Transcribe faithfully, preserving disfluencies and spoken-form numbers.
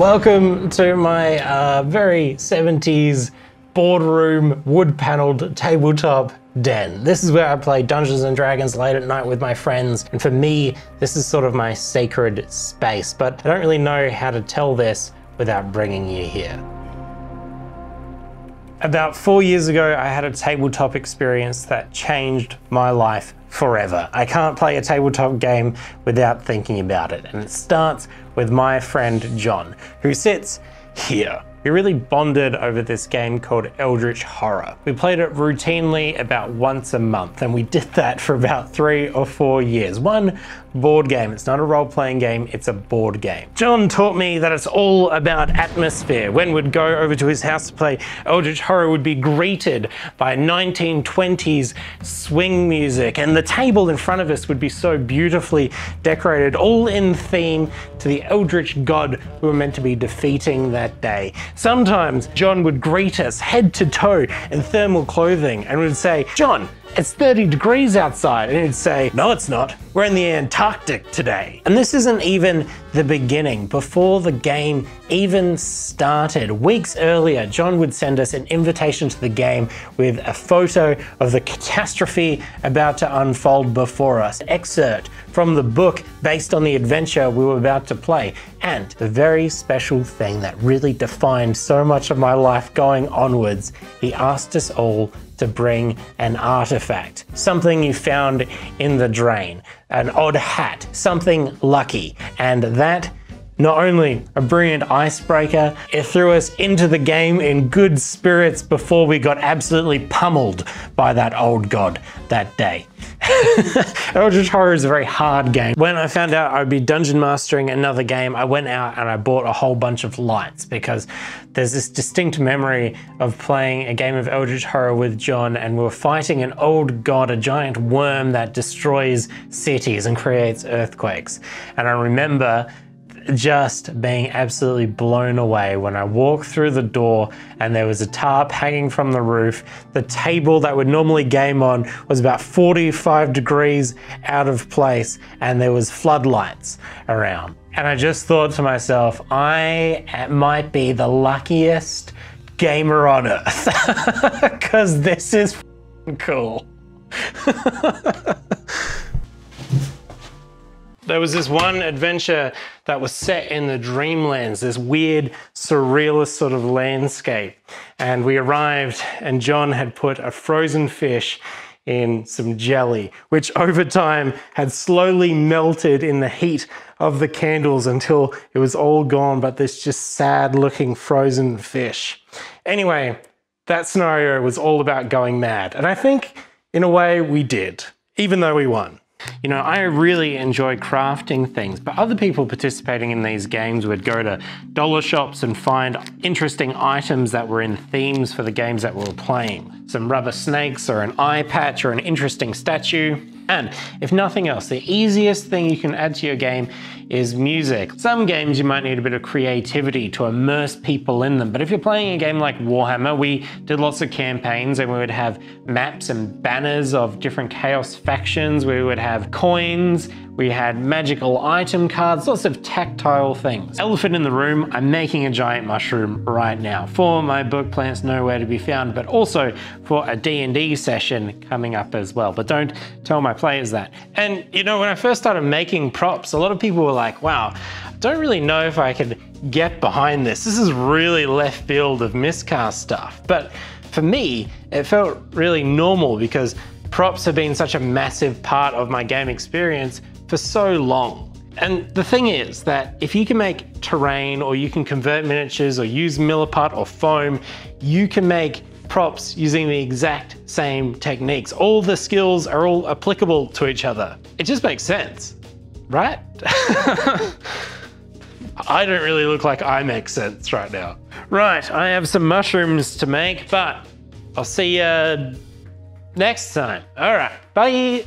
Welcome to my uh, very seventies boardroom wood paneled tabletop den. This is where I play Dungeons and Dragons late at night with my friends, and for me this is sort of my sacred space, but I don't really know how to tell this without bringing you here. About four years ago I had a tabletop experience that changed my life forever. I can't play a tabletop game without thinking about it, and it starts with my friend John, who sits here. We really bonded over this game called Eldritch Horror. We played it routinely about once a month, and we did that for about three or four years. One board game. It's not a role-playing game, it's a board game. John taught me that it's all about atmosphere. When we'd go over to his house to play Eldritch Horror, we'd be greeted by nineteen twenties swing music, and the table in front of us would be so beautifully decorated, all in theme to the Eldritch god we were meant to be defeating that day. Sometimes John would greet us head to toe in thermal clothing, and we'd say, "John, it's thirty degrees outside." And he'd say, "No, it's not. We're in the Antarctic today." And this isn't even the beginning. Before the game even started, weeks earlier, John would send us an invitation to the game with a photo of the catastrophe about to unfold before us, an excerpt from the book based on the adventure we were about to play, and the very special thing that really defined so much of my life going onwards, he asked us all to bring an artifact, something you found in the drain, an odd hat, something lucky. And that, not only a brilliant icebreaker, it threw us into the game in good spirits before we got absolutely pummeled by that old god that day. Eldritch Horror is a very hard game. When I found out I'd be dungeon mastering another game, I went out and I bought a whole bunch of lights, because there's this distinct memory of playing a game of Eldritch Horror with John, and we were fighting an old god, a giant worm that destroys cities and creates earthquakes. And I remember just being absolutely blown away when I walked through the door and there was a tarp hanging from the roof. The table that would normally game on was about forty-five degrees out of place, and there was floodlights around. And I just thought to myself, I might be the luckiest gamer on earth, because this is f***ing cool. There was this one adventure that was set in the Dreamlands, this weird, surrealist sort of landscape. And we arrived and John had put a frozen fish in some jelly, which over time had slowly melted in the heat of the candles until it was all gone, but this just sad looking frozen fish. Anyway, that scenario was all about going mad. And I think in a way we did, even though we won. You know, I really enjoy crafting things, but other people participating in these games would go to dollar shops and find interesting items that were in themes for the games that we were playing. Some rubber snakes or an eye patch or an interesting statue. And if nothing else, the easiest thing you can add to your game is music. Some games you might need a bit of creativity to immerse people in them, but if you're playing a game like Warhammer, we did lots of campaigns and we would have maps and banners of different chaos factions, we would have coins, we had magical item cards, lots of tactile things. Elephant in the room, I'm making a giant mushroom right now for my book Plants Nowhere to Be Found, but also for a D and D session coming up as well, but don't tell my players that. And you know, when I first started making props, a lot of people were like, "Wow, I don't really know if I could get behind this. This is really left field of Miscast stuff." But for me, it felt really normal, because props have been such a massive part of my game experience for so long. And the thing is that if you can make terrain, or you can convert miniatures, or use milliput or foam, you can make props using the exact same techniques. All the skills are all applicable to each other. It just makes sense, right? I don't really look like I make sense right now. Right, I have some mushrooms to make, but I'll see you next time. All right, bye.